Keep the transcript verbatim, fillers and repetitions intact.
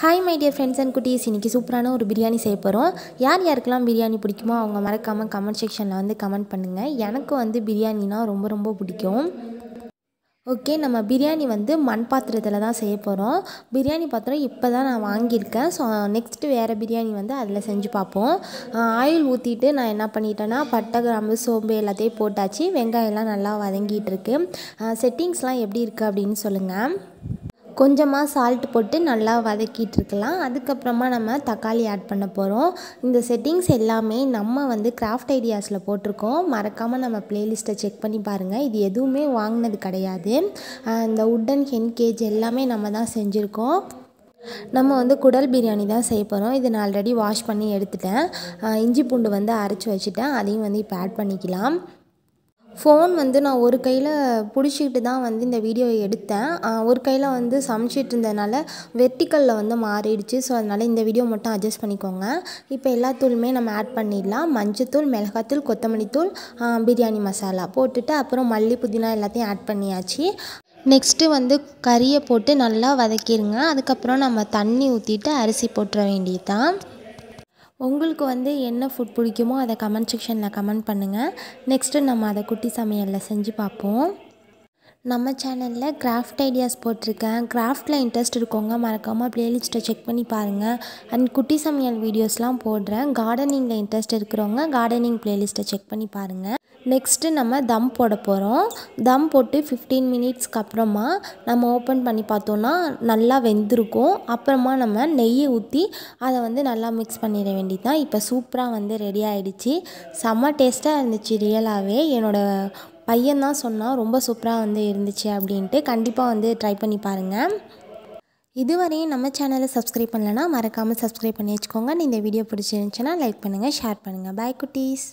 Hi my dear friends and குட்டீஸ், இன்றைக்கி சூப்பரான ஒரு பிரியாணி செய்ய போகிறோம். யார் யாருக்கெல்லாம் பிரியாணி பிடிக்குமோ அவங்க மறக்காமல் கமெண்ட் செக்ஷனில் வந்து கமெண்ட் பண்ணுங்கள். எனக்கு வந்து பிரியாணினா ரொம்ப ரொம்ப பிடிக்கும். ஓகே, நம்ம பிரியாணி வந்து மண் பாத்திரத்தில் தான் செய்ய போகிறோம். பிரியாணி பாத்திரம் இப்போ தான் நான் வாங்கியிருக்கேன். ஸோ நெக்ஸ்ட்டு வேறு பிரியாணி வந்து அதில் செஞ்சு பார்ப்போம். ஆயில் ஊற்றிட்டு நான் என்ன பண்ணிட்டேன்னா பட்டை கிராம்பு சோம்பு எல்லாத்தையும் போட்டாச்சு. வெங்காயம்லாம் நல்லா வதங்கிட்டுருக்கு. செட்டிங்ஸ்லாம் எப்படி இருக்குது அப்படின்னு சொல்லுங்கள். கொஞ்சமாக சால்ட் போட்டு நல்லா வதக்கிட்டு இருக்கலாம். அதுக்கப்புறமா நம்ம தக்காளி ஆட் பண்ண போகிறோம். இந்த செட்டிங்ஸ் எல்லாமே நம்ம வந்து கிராஃப்ட் ஐடியாஸில் போட்டிருக்கோம். மறக்காமல் நம்ம பிளேலிஸ்ட்டை செக் பண்ணி பாருங்கள். இது எதுவுமே வாங்கினது கிடையாது. இந்த உட்டன் ஹென் கேஜ் எல்லாமே நம்ம தான் செஞ்சுருக்கோம். நம்ம வந்து குடல் பிரியாணி தான் செய்ய போகிறோம். இதை நான் ஆல்ரெடி வாஷ் பண்ணி எடுத்துட்டேன். இஞ்சி பூண்டு வந்து அரைச்சி வச்சுட்டேன். அதையும் வந்து இப்போ ஆட் பண்ணிக்கலாம். ஃபோன் வந்து நான் ஒரு கையில் பிடிச்சிக்கிட்டு தான் வந்து இந்த வீடியோவை எடுத்தேன். ஒரு கையில் வந்து சமைச்சிட்டு இருந்ததுனால வெர்டிக்கலில் வந்து மாறிடுச்சு. ஸோ அதனால் இந்த வீடியோ மட்டும் அட்ஜஸ்ட் பண்ணிக்கோங்க. இப்போ எல்லா தூளுமே நம்ம ஆட் பண்ணிடலாம். மஞ்சத்தூள், மிளகாத்தூள், கொத்தமல்லி தூள், பிரியாணி மசாலா போட்டுட்டு அப்புறம் மல்லி புதினா எல்லாத்தையும் ஆட் பண்ணியாச்சு. நெக்ஸ்ட்டு வந்து கறியை போட்டு நல்லா வதக்கிடுங்க. அதுக்கப்புறம் நம்ம தண்ணி ஊற்றிட்டு அரிசி போட்டுற வேண்டியது தான். உங்களுக்கு வந்து என்ன ஃபுட் பிடிக்குமோ அதை கமெண்ட் செக்ஷனில் கமெண்ட் பண்ணுங்கள். நெக்ஸ்ட்டு நம்ம அதை குட்டி சமையலில் செஞ்சு பார்ப்போம். நம்ம சேனலில் கிராஃப்ட் ஐடியாஸ் போட்டிருக்கேன். கிராஃப்ட்டில் இன்ட்ரெஸ்ட் இருக்கவங்க மறக்காமல் ப்ளேலிஸ்ட்டை செக் பண்ணி பாருங்கள். அண்ட் குட்டி சமையல் வீடியோஸ்லாம் போடுறேன். கார்டனிங்கில் இன்ட்ரெஸ்ட் இருக்கிறவங்க கார்டனிங் ப்ளேலிஸ்ட்டை செக் பண்ணி பாருங்கள். நெக்ஸ்ட்டு நம்ம தம் போட போகிறோம். தம் போட்டு ஃபிஃப்டீன் மினிட்ஸ்க்கு அப்புறமா நம்ம ஓப்பன் பண்ணி பார்த்தோன்னா நல்லா வெந்திருக்கும். அப்புறமா நம்ம நெய்யை ஊற்றி அதை வந்து நல்லா மிக்ஸ் பண்ணிட வேண்டியதுதான். இப்போ சூப்பராக வந்து ரெடி ஆகிடுச்சு. செம்ம டேஸ்ட்டாக இருந்துச்சு. ரியலாகவே என்னோடய பையன்தான் சொன்னால் ரொம்ப சூப்பராக வந்து இருந்துச்சு அப்படின்ட்டு. கண்டிப்பாக வந்து ட்ரை பண்ணி பாருங்கள். இதுவரையும் நம்ம சேனலை சப்ஸ்கிரைப் பண்ணலைன்னா மறக்காமல் சப்ஸ்கிரைப் பண்ணி வச்சுக்கோங்க. இந்த வீடியோ பிடிச்சிருந்துச்சுன்னா லைக் பண்ணுங்கள், ஷேர் பண்ணுங்கள். பாய் குட்டீஸ்.